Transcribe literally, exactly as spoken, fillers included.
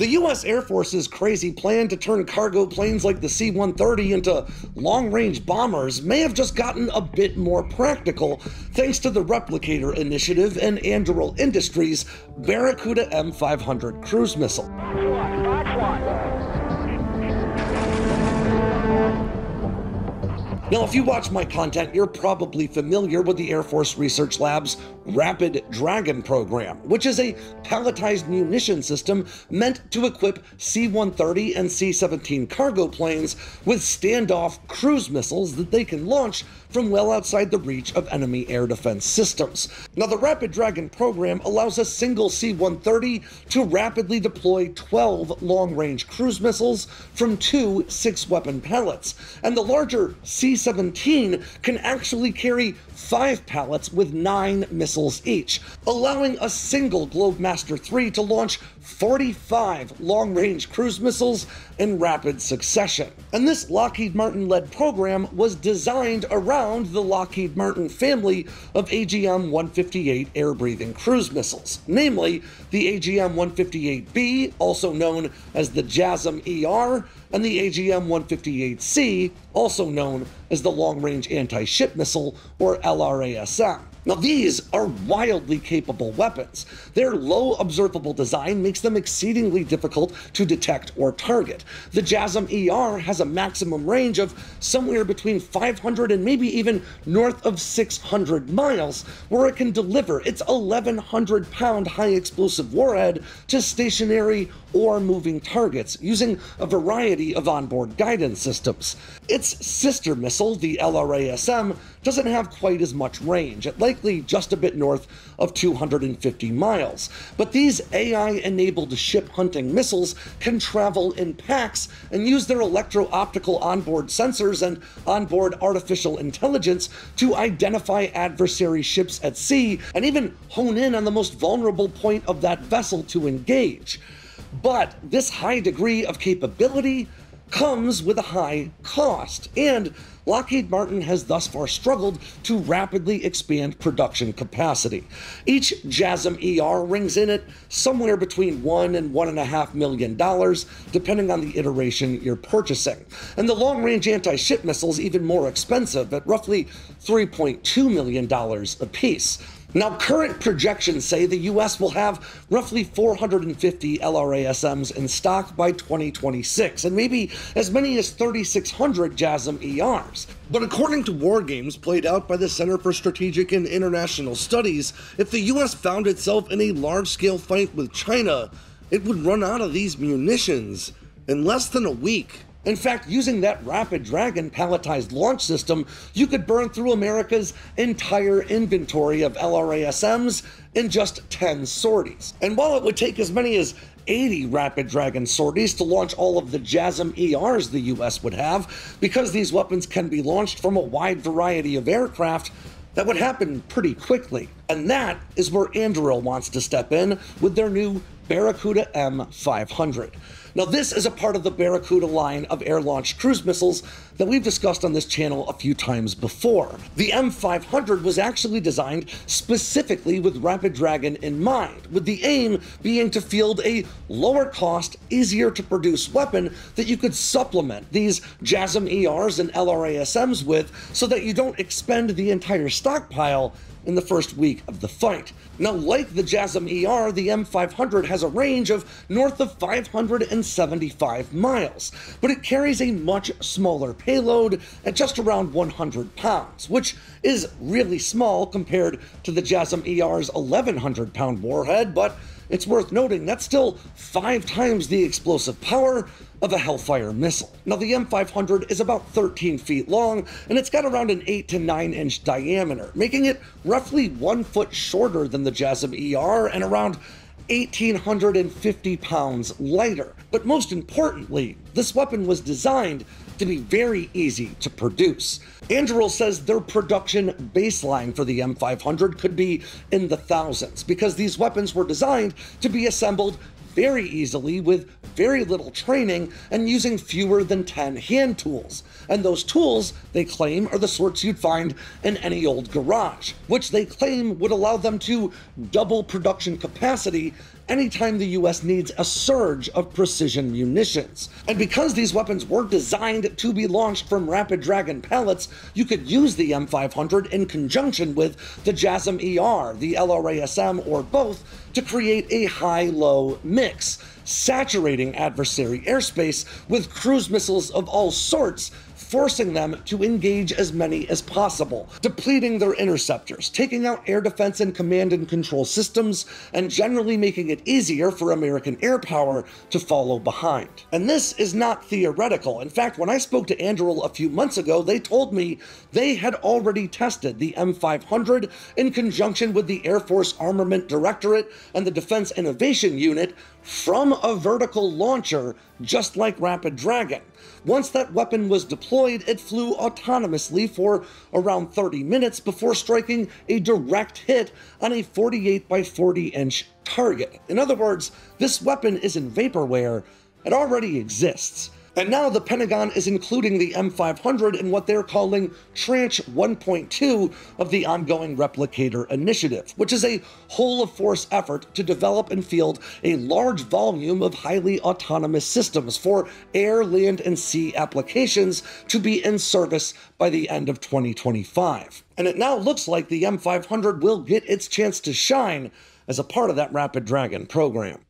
The U S Air Force's crazy plan to turn cargo planes like the C one thirty into long-range bombers may have just gotten a bit more practical thanks to the Replicator Initiative and Anduril Industries' Barracuda M five hundred cruise missile. Box one, box one. Now, if you watch my content, you're probably familiar with the Air Force Research Lab's Rapid Dragon program, which is a palletized munition system meant to equip C one thirty and C seventeen cargo planes with standoff cruise missiles that they can launch from well outside the reach of enemy air defense systems. Now, the Rapid Dragon program allows a single C one thirty to rapidly deploy twelve long-range cruise missiles from two six-weapon pallets, and the larger C seventeen can actually carry five pallets with nine missiles each, allowing a single Globemaster three to launch forty-five long-range cruise missiles in rapid succession. And this Lockheed Martin-led program was designed around the Lockheed Martin family of A G M one fifty-eight air-breathing cruise missiles, namely the A G M one fifty-eight B, also known as the JASSM E R, and the A G M one fifty-eight C, also known as the Long-Range Anti-Ship Missile, or L R A S M. Now, these are wildly capable weapons. Their low observable design makes them exceedingly difficult to detect or target. The JASSM E R has a maximum range of somewhere between five hundred and maybe even north of six hundred miles, where it can deliver its eleven hundred pound high-explosive warhead to stationary or moving targets using a variety of onboard guidance systems. Its sister missile, the L R A S M, doesn't have quite as much range, at likely just a bit north of two hundred fifty miles. But these A I-enabled ship-hunting missiles can travel in packs and use their electro-optical onboard sensors and onboard artificial intelligence to identify adversary ships at sea and even hone in on the most vulnerable point of that vessel to engage. But this high degree of capability comes with a high cost, and Lockheed Martin has thus far struggled to rapidly expand production capacity. Each JASSM E R rings in at somewhere between one and one and a half million dollars, depending on the iteration you're purchasing. And the long-range anti-ship missile is even more expensive, at roughly three point two million dollars apiece. Now, current projections say the U S will have roughly four hundred fifty L R A S Ms in stock by twenty twenty-six, and maybe as many as thirty-six hundred JASSM E Rs. But according to war games played out by the Center for Strategic and International Studies, if the U S found itself in a large-scale fight with China, it would run out of these munitions in less than a week. In fact, using that Rapid Dragon palletized launch system, you could burn through America's entire inventory of L R A S Ms in just ten sorties. And while it would take as many as eighty Rapid Dragon sorties to launch all of the JASSM E Rs the U S would have, because these weapons can be launched from a wide variety of aircraft, that would happen pretty quickly. And that is where Anduril wants to step in with their new Barracuda M five hundred. Now, this is a part of the Barracuda line of air-launched cruise missiles that we've discussed on this channel a few times before. The M five hundred was actually designed specifically with Rapid Dragon in mind, with the aim being to field a lower-cost, easier-to-produce weapon that you could supplement these JASSM E Rs and L R A S Ms with, so that you don't expend the entire stockpile in the first week of the fight. Now, like the JASSM E R, the M five hundred has a range of north of five hundred seventy-five miles, but it carries a much smaller payload at just around one hundred pounds, which is really small compared to the JASSM E R's eleven hundred pound warhead, but it's worth noting that's still five times the explosive power of a Hellfire missile. Now, the M five hundred is about thirteen feet long, and it's got around an eight to nine inch diameter, making it roughly one foot shorter than the JASSM E R and around one thousand eight hundred fifty pounds lighter. But most importantly, this weapon was designed to be very easy to produce. Anduril says their production baseline for the M five hundred could be in the thousands, because these weapons were designed to be assembled very easily with very little training and using fewer than ten hand tools. And those tools, they claim, are the sorts you'd find in any old garage, which they claim would allow them to double production capacity anytime the U S needs a surge of precision munitions. And because these weapons were designed to be launched from Rapid Dragon pellets, you could use the M five hundred in conjunction with the JASSM E R, the L R A S M, or both to create a high-low mix, saturating adversary airspace with cruise missiles of all sorts, forcing them to engage as many as possible, depleting their interceptors, taking out air defense and command and control systems, and generally making it easier for American air power to follow behind. And this is not theoretical. In fact, when I spoke to Anduril a few months ago, they told me they had already tested the M five hundred in conjunction with the Air Force Armament Directorate and the Defense Innovation Unit from a vertical launcher, just like Rapid Dragon. Once that weapon was deployed, it flew autonomously for around thirty minutes before striking a direct hit on a forty-eight by forty inch target. In other words, this weapon isn't vaporware, it already exists. And now the Pentagon is including the M five hundred in what they're calling Tranche one point two of the ongoing Replicator Initiative, which is a whole-of-force effort to develop and field a large volume of highly autonomous systems for air, land, and sea applications to be in service by the end of twenty twenty-five. And it now looks like the M five hundred will get its chance to shine as a part of that Rapid Dragon program.